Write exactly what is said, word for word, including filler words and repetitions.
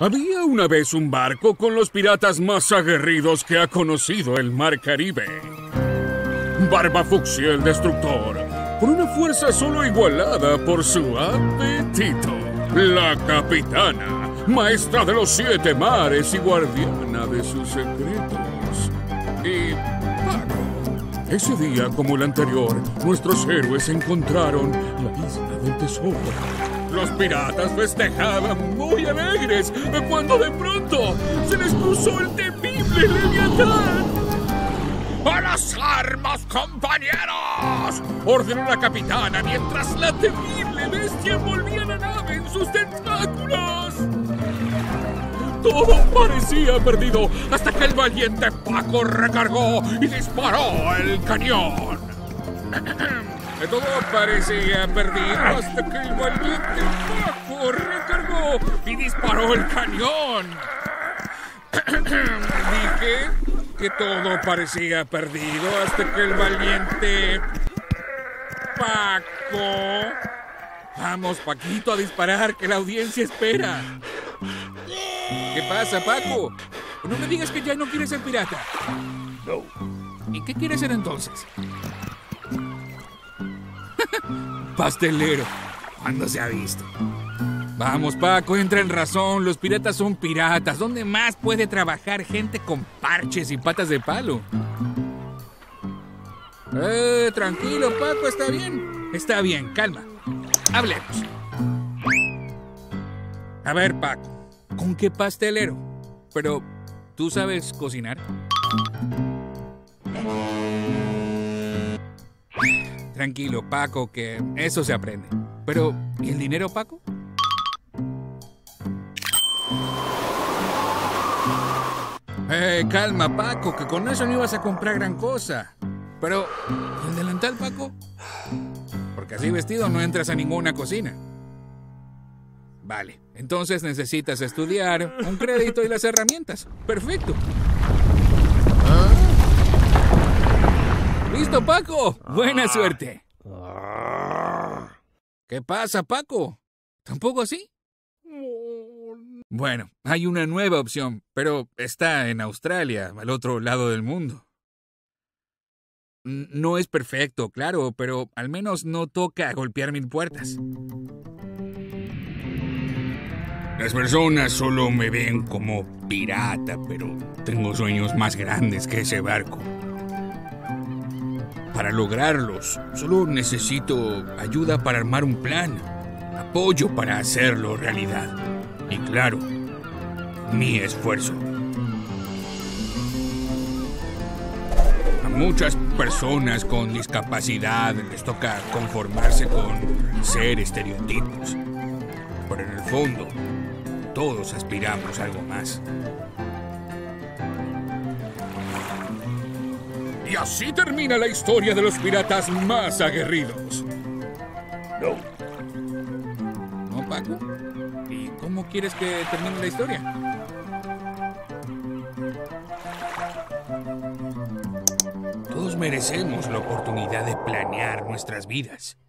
Había una vez un barco con los piratas más aguerridos que ha conocido el mar Caribe. Barba Fucsia el Destructor, con una fuerza solo igualada por su apetito. La capitana, maestra de los siete mares y guardiana de sus secretos. Y Paco. Ese día, como el anterior, nuestros héroes encontraron la isla del tesoro. Los piratas festejaban muy alegres cuando de pronto se les cruzó el temible Leviatán. ¡A las armas, compañeros!, ordenó la capitana mientras la temible bestia envolvía la nave en sus tentáculos. Todo parecía perdido hasta que el valiente Paco recargó y disparó el cañón. Todo parecía perdido hasta que el valiente Paco recargó y disparó el cañón. Dije que todo parecía perdido hasta que el valiente Paco... Vamos, Paquito, a disparar, que la audiencia espera. ¿Qué pasa, Paco? No me digas que ya no quieres ser pirata. No. ¿Y qué quieres ser entonces? Pastelero, ¿cuándo se ha visto? Vamos, Paco, entra en razón. Los piratas son piratas. ¿Dónde más puede trabajar gente con parches y patas de palo? Eh, tranquilo, Paco, está bien. Está bien, calma. Hablemos. A ver, Paco, ¿con qué pastelero? Pero, ¿tú sabes cocinar? Tranquilo, Paco, que eso se aprende. Pero, ¿y el dinero, Paco? Eh, calma, Paco, que con eso no ibas a comprar gran cosa. Pero, ¿el delantal, Paco? Porque así vestido no entras a ninguna cocina. Vale, entonces necesitas estudiar, un crédito y las herramientas. Perfecto. ¡Listo, Paco! ¡Buena suerte! ¿Qué pasa, Paco? ¿Tampoco así? Bueno, hay una nueva opción, pero está en Australia, al otro lado del mundo. No es perfecto, claro, pero al menos no toca golpear mil puertas. Las personas solo me ven como pirata, pero tengo sueños más grandes que ese barco. Para lograrlos, solo necesito ayuda para armar un plan, apoyo para hacerlo realidad y, claro, mi esfuerzo. A muchas personas con discapacidad les toca conformarse con ser estereotipos, pero en el fondo, todos aspiramos a algo más. Y así termina la historia de los piratas más aguerridos. No. ¿No, Paco? ¿Y cómo quieres que termine la historia? Todos merecemos la oportunidad de planear nuestras vidas.